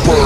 Prosper.